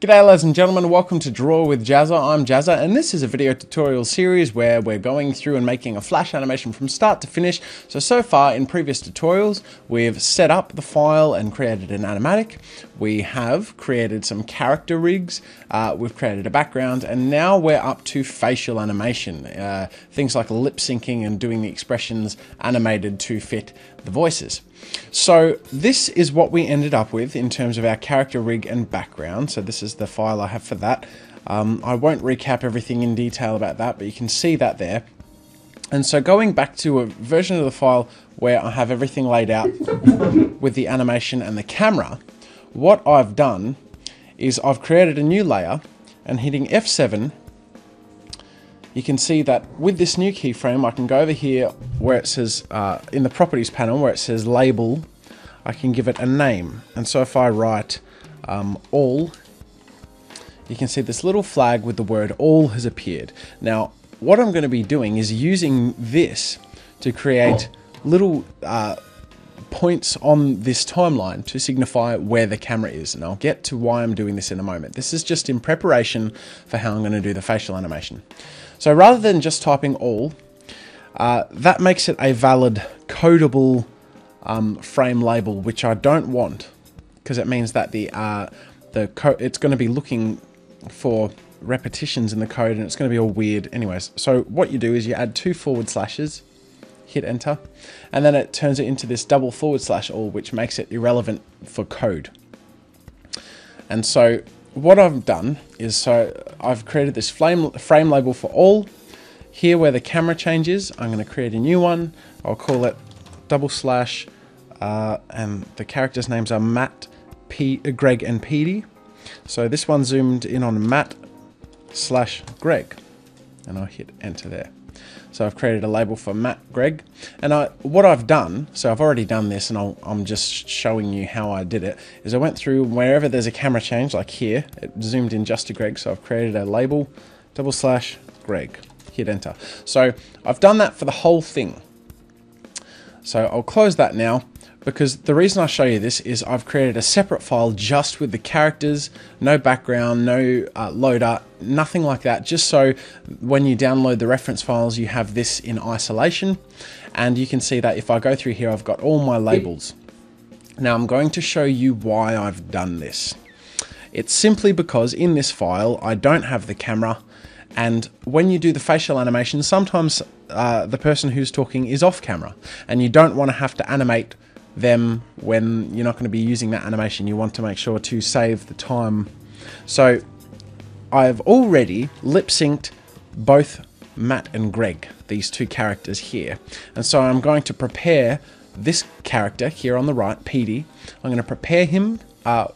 G'day ladies and gentlemen, welcome to Draw with Jazza. I'm Jazza and this is a video tutorial series where we're going through and making a Flash animation from start to finish. So far in previous tutorials we've set up the file and created an animatic. We have created some character rigs, we've created a background, and now we're up to facial animation. Things like lip syncing and doing the expressions animated to fit the voices. So this is what we ended up with in terms of our character rig and background. So this is the file I have for that. I won't recap everything in detail about that, but you can see that there. And so going back to a version of the file where I have everything laid out with the animation and the camera, what I've done is I've created a new layer and hitting F7, you can see that with this new keyframe, I can go over here where it says, in the properties panel where it says label, I can give it a name. And so if I write all, you can see this little flag with the word all has appeared. Now, what I'm going to be doing is using this to create little points on this timeline to signify where the camera is, and I'll get to why I'm doing this in a moment. This is just in preparation for how I'm going to do the facial animation. So rather than just typing all, that makes it a valid codable frame label, which I don't want, because it means that it's going to be looking for repetitions in the code and it's going to be all weird anyways. So what you do is you add 2 forward slashes, hit enter, and then it turns it into this double /all, which makes it irrelevant for code. And so what I've done is, so I've created this frame label for all. Here where the camera changes, I'm going to create a new one. I'll call it / and the characters' names are Matt, Greg and Petey. So this one zoomed in on Matt /Greg, and I'll hit enter there. So I've created a label for Matt, Greg, and what I've done, so I've already done this and I'm just showing you how I did it, is I went through wherever there's a camera change, like here, it zoomed in just to Greg, so I've created a label, /Greg, hit enter. So I've done that for the whole thing. So I'll close that now, because the reason I show you this is I've created a separate file just with the characters, no background, no loader, nothing like that, just so when you download the reference files you have this in isolation. And you can see that if I go through here I've got all my labels. Now I'm going to show you why I've done this. It's simply because in this file I don't have the camera, and when you do the facial animation sometimes the person who's talking is off camera and you don't want to have to animate them when you're not going to be using that animation. You want to make sure to save the time. So I've already lip synced both Matt and Greg, these two characters here, and so I'm going to prepare this character here on the right, Petey. I'm going to prepare him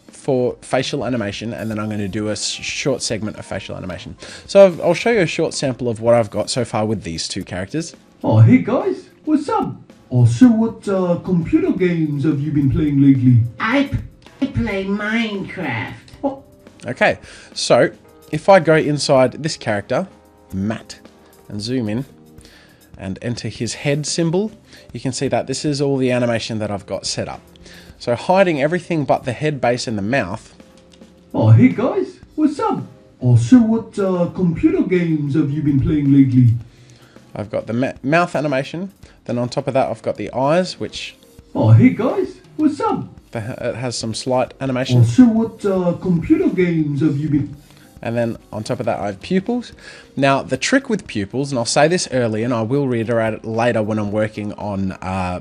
for facial animation, and then I'm going to do a short segment of facial animation. So I'll show you a short sample of what I've got so far with these two characters. Oh, hey guys, what's up? Oh, so what computer games have you been playing lately? I play Minecraft. Oh. Okay, so if I go inside this character, Matt, and zoom in and enter his head symbol, you can see that this is all the animation that I've got set up. So hiding everything but the head base and the mouth. Oh, hey guys, what's up? Oh, so what computer games have you been playing lately? I've got the mouth animation, then on top of that I've got the eyes, which... Oh, hey guys, what's up? It has some slight animation. Oh, so what computer games have you been... And then on top of that I have pupils. Now the trick with pupils, and I'll say this early and I will reiterate it later when I'm working on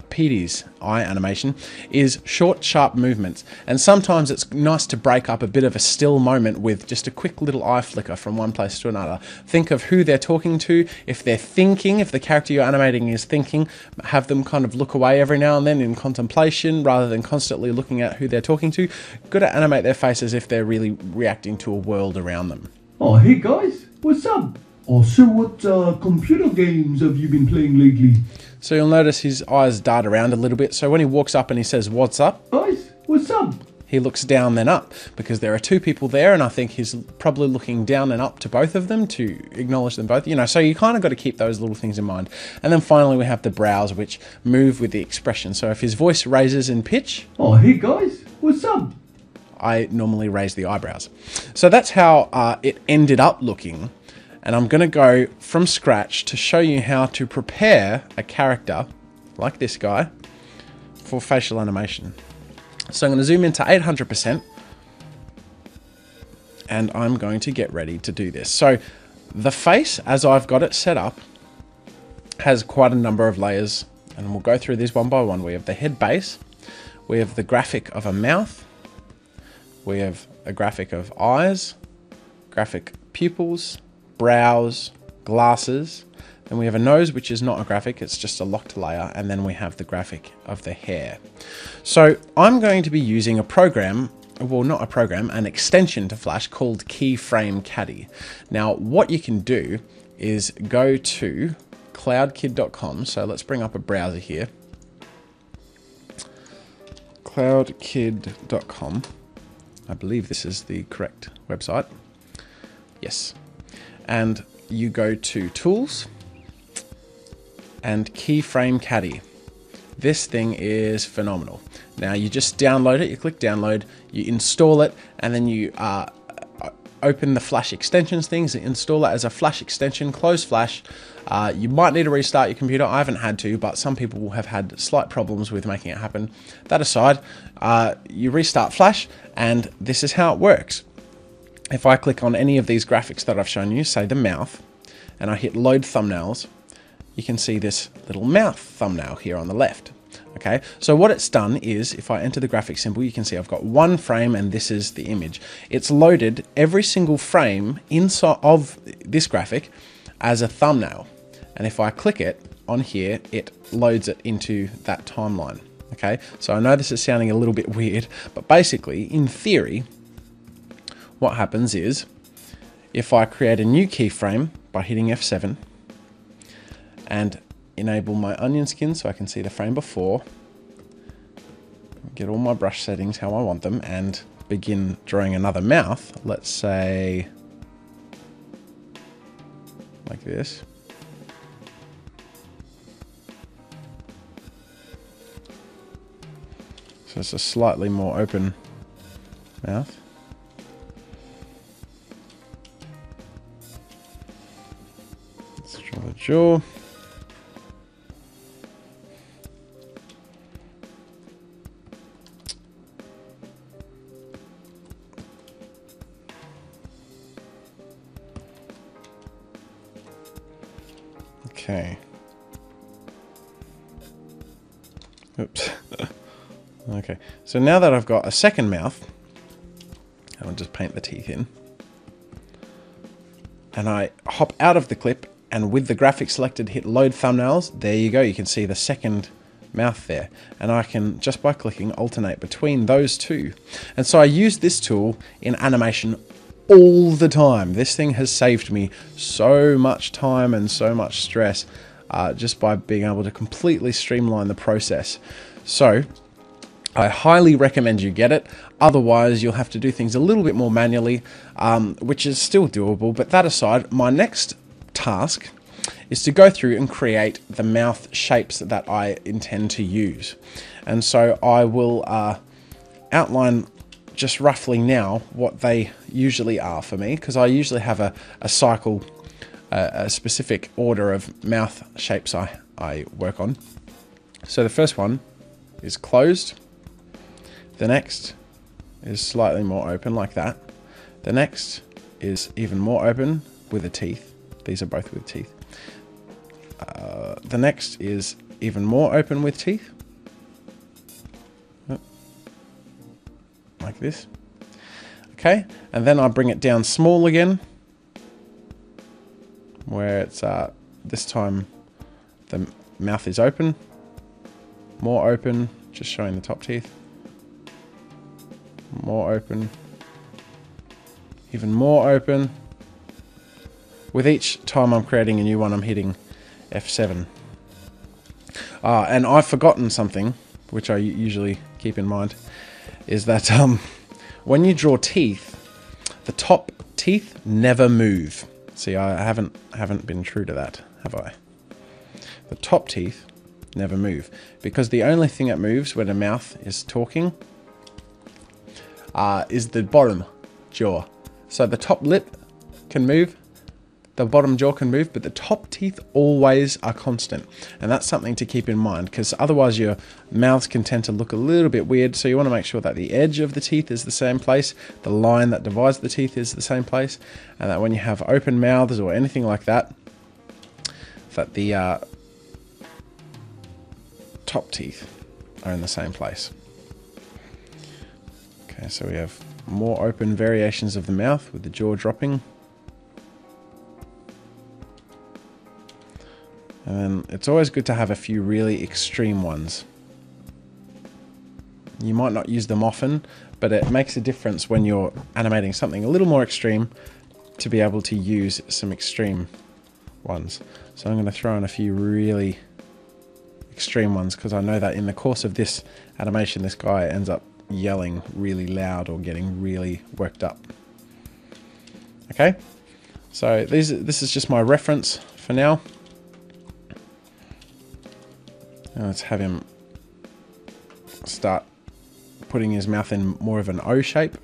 Petey's eye animation, is short sharp movements. And sometimes it's nice to break up a bit of a still moment with just a quick little eye flicker from one place to another. Think of who they're talking to. If they're thinking, if the character you're animating is thinking, have them kind of look away every now and then in contemplation rather than constantly looking at who they're talking to. Good to animate their faces if they're really reacting to a world around them. Oh, hey guys, what's up? Oh, so what computer games have you been playing lately? So you'll notice his eyes dart around a little bit. So when he walks up and he says, what's up? Guys, what's up? He looks down then up, because there are two people there, and I think he's probably looking down and up to both of them to acknowledge them both. You know, so you kind of got to keep those little things in mind. And then finally we have the brows, which move with the expression. So if his voice raises in pitch. Oh, hey guys, what's up? I normally raise the eyebrows. So that's how it ended up looking. And I'm going to go from scratch to show you how to prepare a character like this guy for facial animation. So I'm going to zoom into 800%. And I'm going to get ready to do this. So the face, as I've got it set up, has quite a number of layers. And we'll go through these one by one. We have the head base. We have the graphic of a mouth. We have a graphic of eyes, graphic pupils, brows, glasses. Then we have a nose, which is not a graphic. It's just a locked layer. And then we have the graphic of the hair. So I'm going to be using a program, well, not a program, an extension to Flash called Keyframe Caddy. Now, what you can do is go to cloudkid.com. So let's bring up a browser here. cloudkid.com. I believe this is the correct website. Yes. And you go to Tools and Keyframe Caddy. This thing is phenomenal. Now you just download it, you click download, you install it, and then you open the Flash extensions things, install it as a Flash extension, close Flash. You might need to restart your computer. I haven't had to, but some people will have had slight problems with making it happen. That aside, you restart Flash, and this is how it works. If I click on any of these graphics that I've shown you, say the mouth, and I hit load thumbnails, you can see this little mouth thumbnail here on the left. Okay, so what it's done is, if I enter the graphic symbol, you can see I've got one frame and this is the image. It's loaded every single frame inside of this graphic as a thumbnail. And if I click it on here, it loads it into that timeline. Okay, so I know this is sounding a little bit weird, but basically, in theory, what happens is, if I create a new keyframe by hitting F7 and enable my onion skin so I can see the frame before, get all my brush settings how I want them, and begin drawing another mouth, let's say like this. So it's a slightly more open mouth. Let's draw the jaw. Okay. Oops. Okay. So now that I've got a second mouth, I'll just paint the teeth in. And I hop out of the clip and with the graphic selected, hit load thumbnails. There you go. You can see the second mouth there. And I can, just by clicking, alternate between those two. And so I use this tool in animation all the time. This thing has saved me so much time and so much stress just by being able to completely streamline the process. So I highly recommend you get it. Otherwise, you'll have to do things a little bit more manually, which is still doable. But that aside, my next task is to go through and create the mouth shapes that I intend to use. And so I will outline just roughly now what they usually are for me, because I usually have a cycle, a specific order of mouth shapes I work on. So the first one is closed. The next is slightly more open like that. The next is even more open with the teeth. These are both with teeth. The next is even more open with teeth. Like this. Okay, and then I bring it down small again, where it's this time the mouth is open, more open, just showing the top teeth, more open, even more open. With each time I'm creating a new one, I'm hitting F7. And I've forgotten something, which I usually keep in mind, is that when you draw teeth, the top teeth never move. See, I haven't been true to that, have I? The top teeth never move, because the only thing that moves when a mouth is talking is the bottom jaw. So the top lip can move, the bottom jaw can move, but the top teeth always are constant. And that's something to keep in mind, because otherwise your mouths can tend to look a little bit weird. So you want to make sure that the edge of the teeth is the same place, the line that divides the teeth is the same place, and that when you have open mouths or anything like that, that the top teeth are in the same place. Okay, so we have more open variations of the mouth with the jaw dropping. And it's always good to have a few really extreme ones. You might not use them often, but it makes a difference when you're animating something a little more extreme to be able to use some extreme ones. So I'm going to throw in a few really extreme ones, because I know that in the course of this animation, this guy ends up yelling really loud or getting really worked up. Okay, so this is just my reference for now. Now let's have him start putting his mouth in more of an O shape.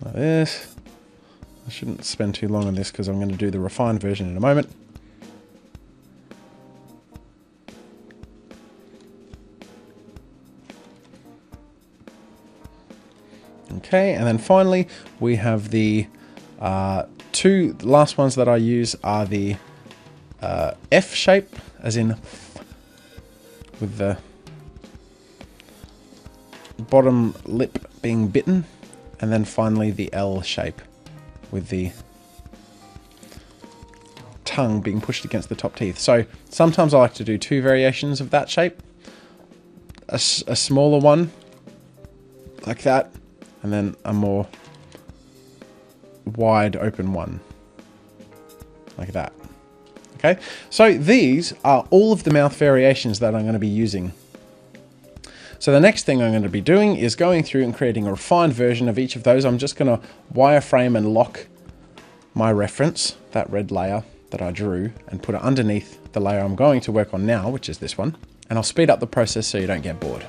Like this. I shouldn't spend too long on this because I'm going to do the refined version in a moment. Okay, and then finally we have the two last ones that I use are the F shape, as in with the bottom lip being bitten, and then finally the L shape with the tongue being pushed against the top teeth. So sometimes I like to do two variations of that shape, a smaller one like that, and then a more wide open one like that. Okay, so these are all of the mouth variations that I'm going to be using. So the next thing I'm going to be doing is going through and creating a refined version of each of those. I'm just going to wireframe and lock my reference, that red layer that I drew, and put it underneath the layer I'm going to work on now, which is this one, and I'll speed up the process so you don't get bored.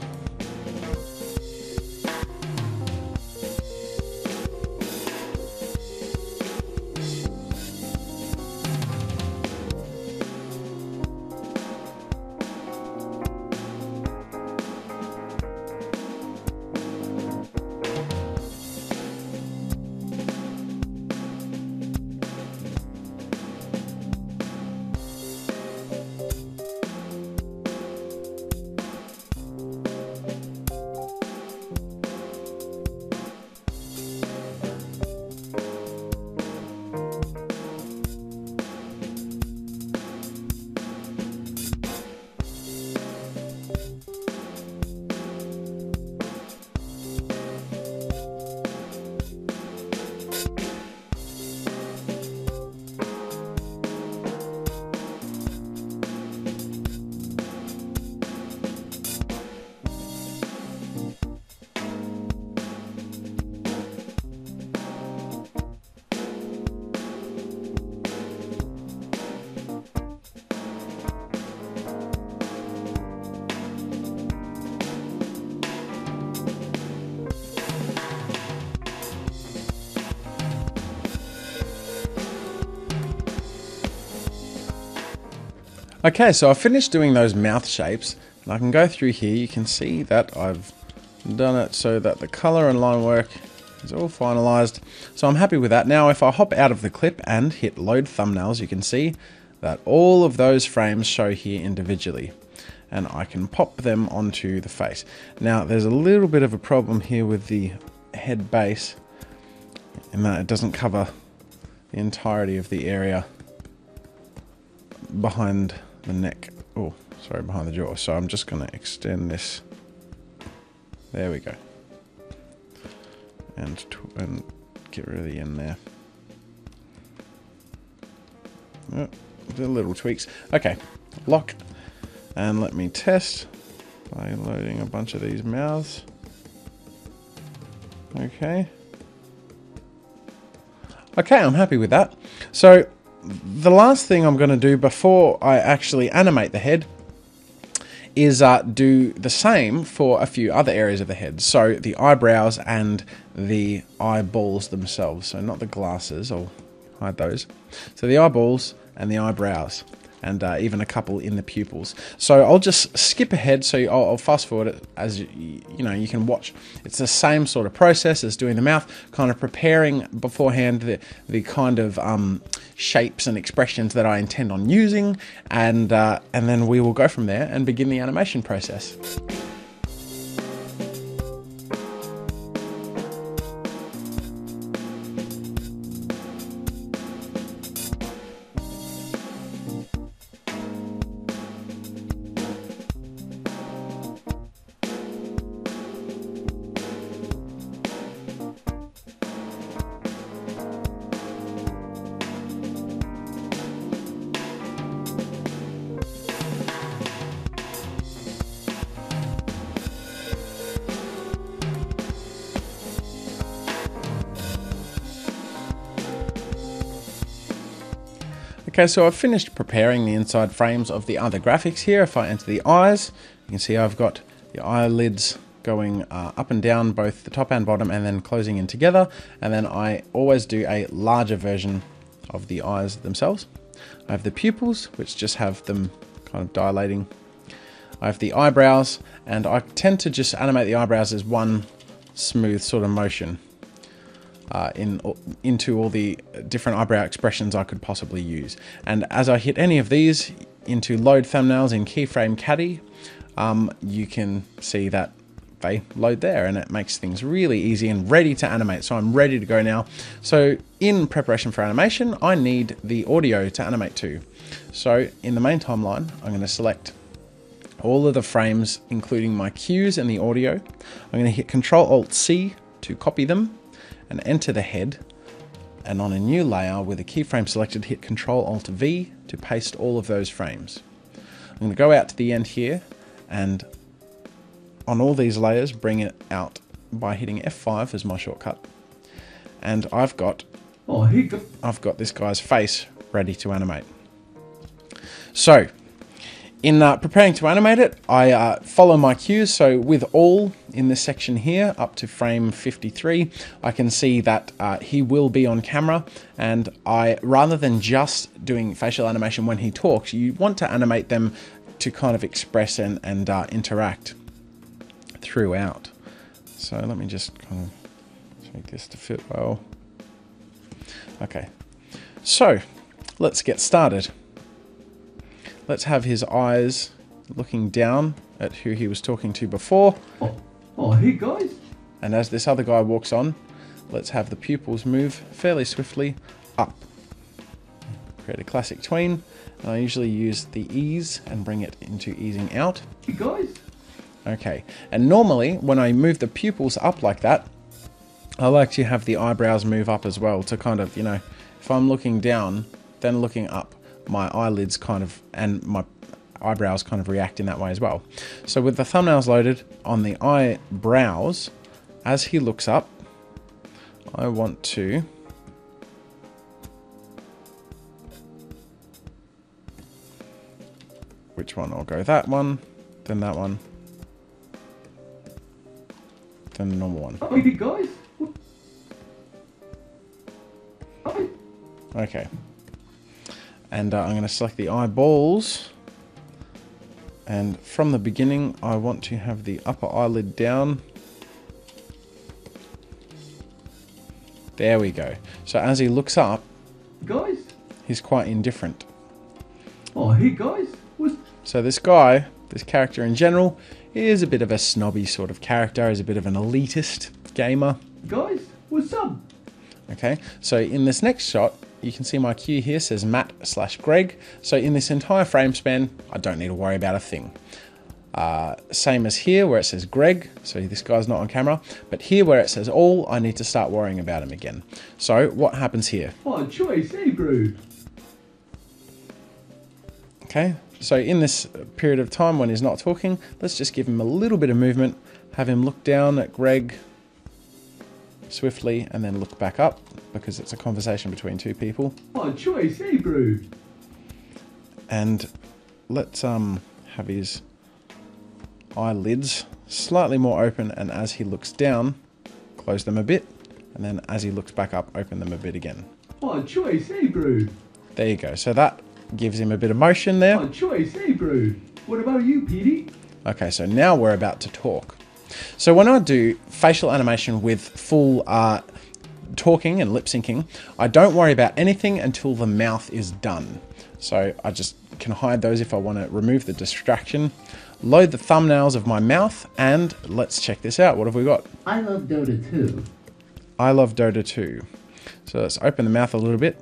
Okay, so I finished doing those mouth shapes, and I can go through here. You can see that I've done it so that the color and line work is all finalized. So I'm happy with that. Now, if I hop out of the clip and hit load thumbnails, you can see that all of those frames show here individually, and I can pop them onto the face. Now, there's a little bit of a problem here with the head base, in that it doesn't cover the entirety of the area behind the neck, oh sorry, behind the jaw. So I'm just going to extend this, there we go, and get rid of the end there. Oh, the little tweaks. Okay, lock, and let me test by loading a bunch of these mouths. Okay, I'm happy with that. So the last thing I'm going to do before I actually animate the head is do the same for a few other areas of the head. So the eyebrows and the eyeballs themselves. So not the glasses, I'll hide those. So the eyeballs and the eyebrows, and even a couple in the pupils. So I'll just skip ahead, so I'll fast forward it, as you know, you can watch. It's the same sort of process as doing the mouth, kind of preparing beforehand the kind of shapes and expressions that I intend on using, and then we will go from there and begin the animation process. Okay, so I've finished preparing the inside frames of the other graphics here. If I enter the eyes, you can see I've got the eyelids going up and down, both the top and bottom, and then closing in together. And then I always do a larger version of the eyes themselves. I have the pupils, which just have them kind of dilating. I have the eyebrows, and I tend to just animate the eyebrows as one smooth sort of motion. Into all the different eyebrow expressions I could possibly use. And as I hit any of these into load thumbnails in Keyframe Caddy, you can see that they load there, and it makes things really easy and ready to animate. So I'm ready to go now. So in preparation for animation, I need the audio to animate to. So in the main timeline, I'm going to select all of the frames, including my cues and the audio. I'm going to hit Ctrl-Alt-C to copy them, and enter the head, and on a new layer with a keyframe selected, hit Ctrl-Alt-V to paste all of those frames. I'm going to go out to the end here, and on all these layers bring it out by hitting F5 as my shortcut, and I've got this guy's face ready to animate. So in preparing to animate it, I follow my cues, so with all in this section here, up to frame 53, I can see that he will be on camera, and rather than just doing facial animation when he talks, you want to animate them to kind of express and interact throughout. So let me just kind of make this to fit well. Okay, so let's get started. Let's have his eyes looking down at who he was talking to before. Oh, hey guys! And as this other guy walks on, let's have the pupils move fairly swiftly up. Create a classic tween, and I usually use the ease and bring it into easing out. Hey guys! Okay, and normally when I move the pupils up like that, I like to have the eyebrows move up as well to kind of, you know, if I'm looking down, then looking up, my eyelids kind of, and my eyebrows kind of react in that way as well. So with the thumbnails loaded on the eyebrows, as he looks up, I want to I'll go that one, then that one, then the normal one. Oh, you guys! Oh. Okay. And I'm going to select the eyeballs, and from the beginning I want to have the upper eyelid down. There we go. So as he looks up, guys, he's quite indifferent. Oh, hey guys. So this guy, this character in general, is a bit of a snobby sort of character, is a bit of an elitist gamer. Guys, what's up? Okay, so in this next shot, you can see my cue here says Matt/Greg. So in this entire frame span, I don't need to worry about a thing. Same as here where it says Greg, so this guy's not on camera. But here where it says all, I need to start worrying about him again. So what happens here? Oh, choice, hey bro. Okay, so in this period of time when he's not talking, let's just give him a little bit of movement. Have him look down at Greg swiftly, and then look back up, because it's a conversation between two people. Oh, choice, hey bro. And let's have his eyelids slightly more open, and as he looks down, close them a bit, and then as he looks back up, open them a bit again. Fine choice, eh, bro? There you go. So that gives him a bit of motion there. Fine choice, eh, bro? What about you, Petey? Okay, so now we're about to talk. So when I do facial animation with full talking and lip syncing, I don't worry about anything until the mouth is done. So I just can hide those if I want to remove the distraction. Load the thumbnails of my mouth, and let's check this out. What have we got? I love Dota 2. I love Dota 2. So let's open the mouth a little bit.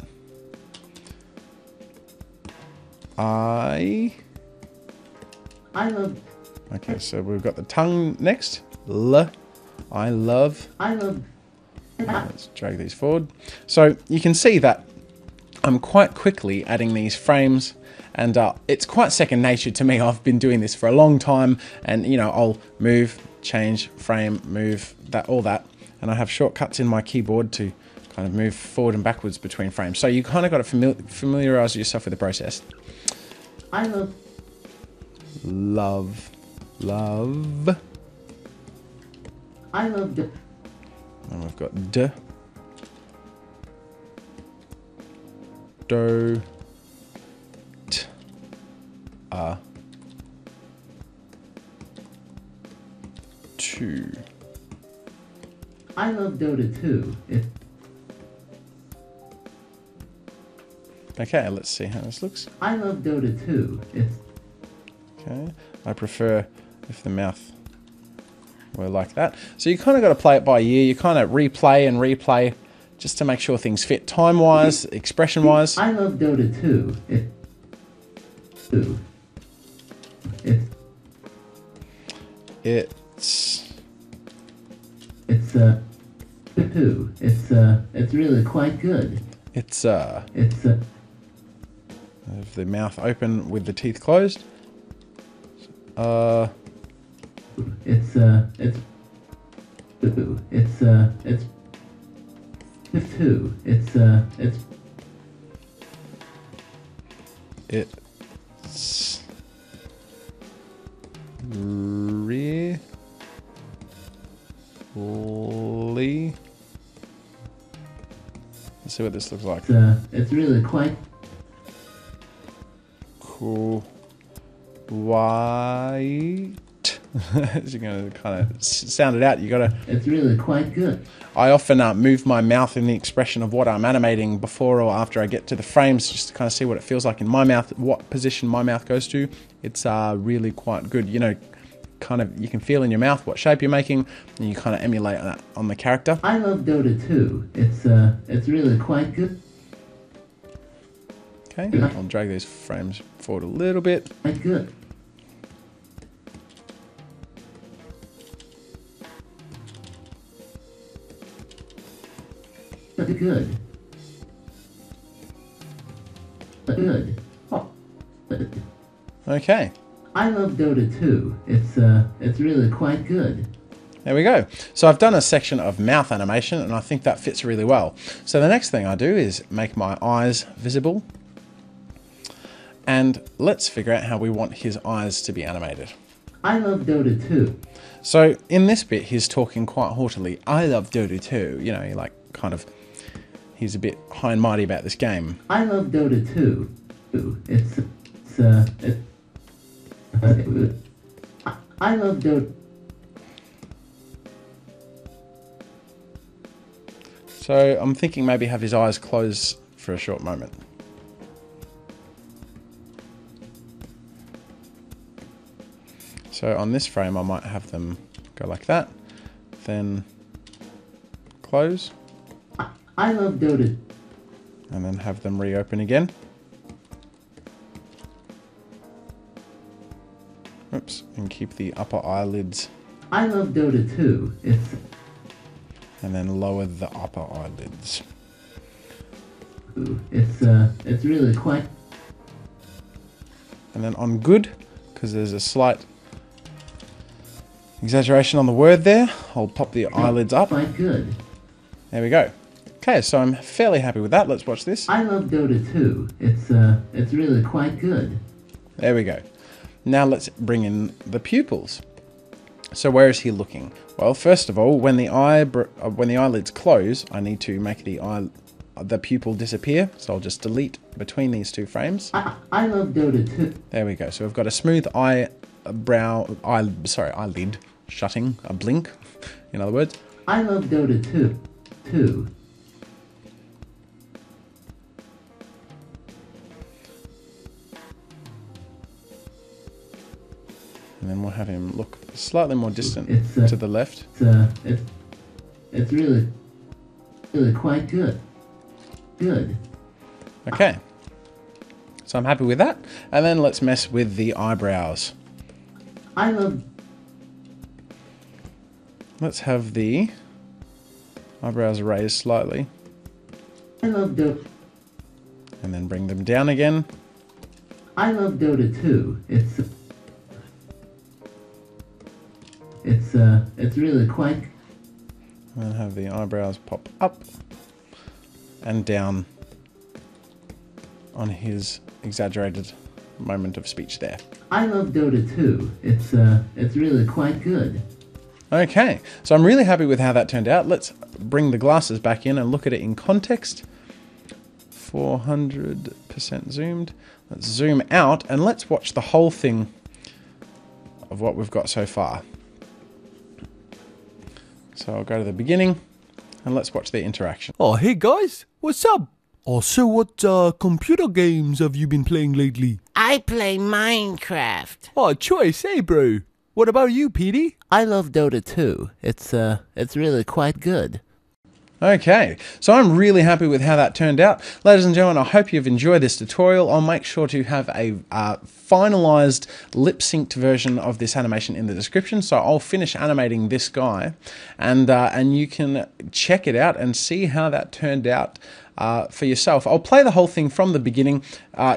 I love. Okay, so we've got the tongue next. L. I love. I love. Let's drag these forward. So you can see that I'm quite quickly adding these frames, and it's quite second nature to me. I've been doing this for a long time, and you know, I'll move, change, frame, move, that, all that. And I have shortcuts in my keyboard to kind of move forward and backwards between frames. So you kind of got to familiarize yourself with the process. I love. Love. Love. I love D. And we've got D. Do. T. A. Two. I love Dota 2. Okay, let's see how this looks. I love Dota 2. Okay, I prefer if the mouth were like that. So you kind of got to play it by ear. You kind of replay and replay just to make sure things fit time-wise, expression-wise. I love Dota 2. It's really quite good. With the mouth open with the teeth closed. It's really. Let's see what this looks like. It's really quite cool. White. You're going to kind of sound it out. You got to. It's really quite good. I often move my mouth in the expression of what I'm animating before or after I get to the frames, just to kind of see what it feels like in my mouth, what position my mouth goes to. It's really quite good. You know, kind of you can feel in your mouth what shape you're making, and you kind of emulate that on the character. I love Dota 2. It's really quite good. Okay, I'll drag these frames forward a little bit. Quite good. Good. Good. Okay. I love Dota 2. It's really quite good. There we go. So I've done a section of mouth animation, and I think that fits really well. So the next thing I do is make my eyes visible, and let's figure out how we want his eyes to be animated. I love Dota 2. So in this bit, he's talking quite haughtily. I love Dota 2. You know, he like kind of. He's a bit high and mighty about this game. I love Dota 2. I love Dota. So I'm thinking maybe have his eyes closed for a short moment. So on this frame, I might have them go like that, then close. I love Dota. And then have them reopen again. Oops, and keep the upper eyelids. I love Dota 2. And then lower the upper eyelids. It's really quite. And then on good, because there's a slight exaggeration on the word there, I'll pop the eyelids up. Quite good. There we go. Okay, so I'm fairly happy with that. Let's watch this. I love Dota 2. It's really quite good. There we go. Now let's bring in the pupils. So where is he looking? Well, first of all, when the eyelids close, I need to make the pupil disappear. So I'll just delete between these two frames. I love Dota 2. There we go. So we've got a smooth eyelid shutting, a blink, in other words. I love Dota 2. And then we'll have him look slightly more distant to the left. It's really, really quite good. Good. Okay. So I'm happy with that. And then let's mess with the eyebrows. I love... Let's have the eyebrows raised slightly. I love Dota. And then bring them down again. I love Dota 2. It's really quite. And have the eyebrows pop up and down on his exaggerated moment of speech there. I love Dota 2. It's really quite good. Okay, so I'm really happy with how that turned out. Let's bring the glasses back in and look at it in context. 400% zoomed. Let's zoom out and let's watch the whole thing of what we've got so far. So I'll go to the beginning and let's watch the interaction. Oh, hey guys, what's up? Oh, so what computer games have you been playing lately? I play Minecraft. Oh, choice, hey bro. What about you, Petey? I love Dota 2. It's really quite good. Okay, so I'm really happy with how that turned out. Ladies and gentlemen, I hope you've enjoyed this tutorial. I'll make sure to have a finalized lip-synced version of this animation in the description. So I'll finish animating this guy, and you can check it out and see how that turned out for yourself. I'll play the whole thing from the beginning,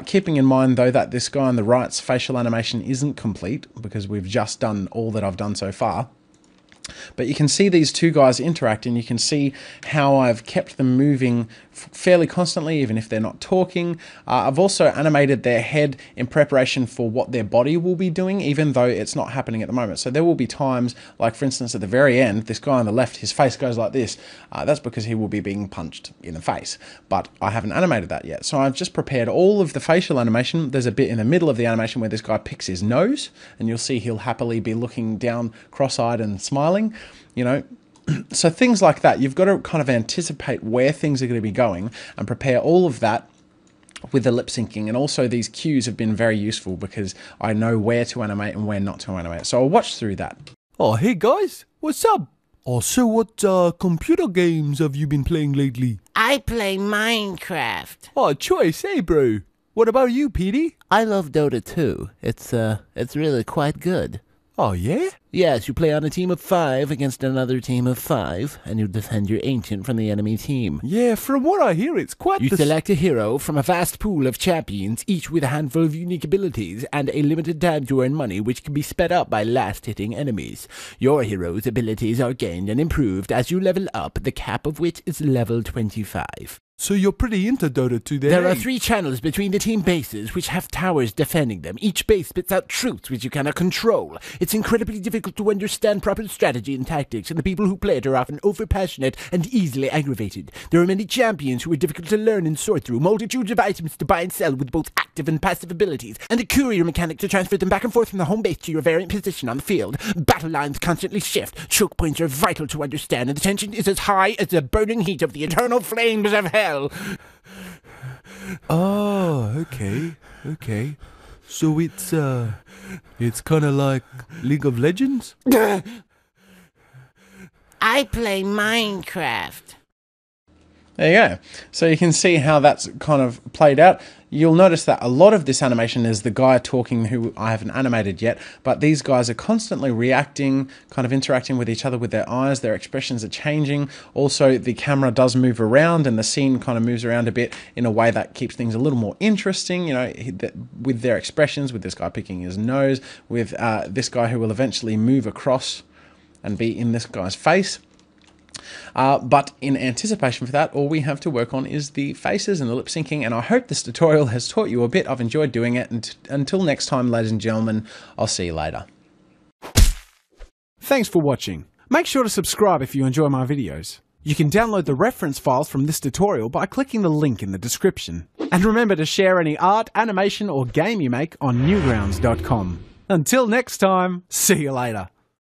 keeping in mind though that this guy on the right's facial animation isn't complete because we've just done all that I've done so far. But you can see these two guys interact, and you can see how I've kept them moving fairly constantly, even if they're not talking. I've also animated their head in preparation for what their body will be doing, even though it's not happening at the moment. So there will be times, like for instance at the very end, this guy on the left, his face goes like this. That's because he will be being punched in the face. But I haven't animated that yet. So I've just prepared all of the facial animation. There's a bit in the middle of the animation where this guy picks his nose, and you'll see he'll happily be looking down cross-eyed and smiling. You know, so things like that, you've got to kind of anticipate where things are going to be going and prepare all of that with the lip syncing. And also these cues have been very useful because I know where to animate and where not to animate. So I'll watch through that. Oh, hey guys, what's up? Oh, so what computer games have you been playing lately? I play Minecraft. Oh, choice, hey bro. What about you, Petey? I love Dota 2. It's really quite good. Oh, yeah? Yes, you play on a team of 5 against another team of 5, and you defend your ancient from the enemy team. Yeah, from what I hear, it's quite You select a hero from a vast pool of champions, each with a handful of unique abilities, and a limited time to earn money, which can be sped up by last-hitting enemies. Your hero's abilities are gained and improved as you level up, the cap of which is level 25. So you're pretty into Dota 2 there. There are 3 channels between the team bases which have towers defending them. Each base spits out troops which you cannot control. It's incredibly difficult to understand proper strategy and tactics, and the people who play it are often overpassionate and easily aggravated. There are many champions who are difficult to learn and sort through, multitudes of items to buy and sell with both active and passive abilities, and a courier mechanic to transfer them back and forth from the home base to your variant position on the field. Battle lines constantly shift. Choke points are vital to understand, and the tension is as high as the burning heat of the eternal flames of hell. Oh, okay. So it's kind of like League of Legends? I play Minecraft. There you go. So you can see how that's kind of played out. You'll notice that a lot of this animation is the guy talking who I haven't animated yet, but these guys are constantly reacting, kind of interacting with each other with their eyes, their expressions are changing. Also, the camera does move around and the scene kind of moves around a bit in a way that keeps things a little more interesting, you know, with their expressions, with this guy picking his nose, with this guy who will eventually move across and be in this guy's face. But in anticipation for that, all we have to work on is the faces and the lip syncing, and I hope this tutorial has taught you a bit. I've enjoyed doing it, and until next time, ladies and gentlemen, I'll see you later. Thanks for watching. Make sure to subscribe if you enjoy my videos. You can download the reference files from this tutorial by clicking the link in the description. And remember to share any art, animation or game you make on newgrounds.com. Until next time, see you later.